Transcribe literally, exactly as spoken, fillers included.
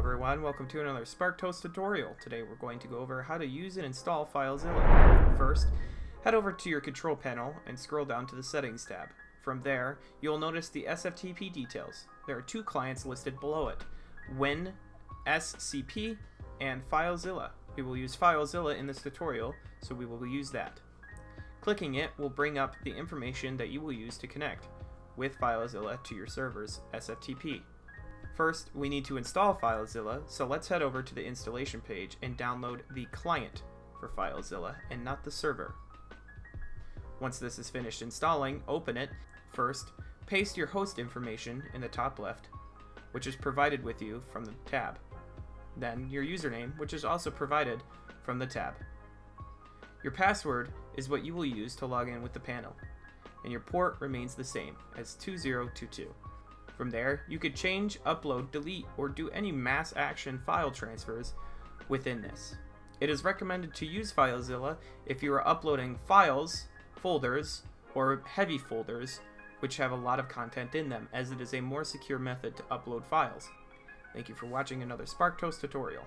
everyone, welcome to another SparkedHost tutorial. Today we're going to go over how to use and install FileZilla. First, head over to your control panel and scroll down to the settings tab. From there, you'll notice the S F T P details. There are two clients listed below it, WinSCP and FileZilla. We will use FileZilla in this tutorial, so we will use that. Clicking it will bring up the information that you will use to connect with FileZilla to your server's S F T P. First, we need to install FileZilla, so let's head over to the installation page and download the client for FileZilla and not the server. Once this is finished installing, open it. First, paste your host information in the top left, which is provided with you from the tab. Then your username, which is also provided from the tab. Your password is what you will use to log in with the panel, and your port remains the same as two zero two two. From there, you could change, upload, delete, or do any mass action file transfers within this. It is recommended to use FileZilla if you are uploading files, folders, or heavy folders, which have a lot of content in them, as it is a more secure method to upload files. Thank you for watching another SparkedHost tutorial.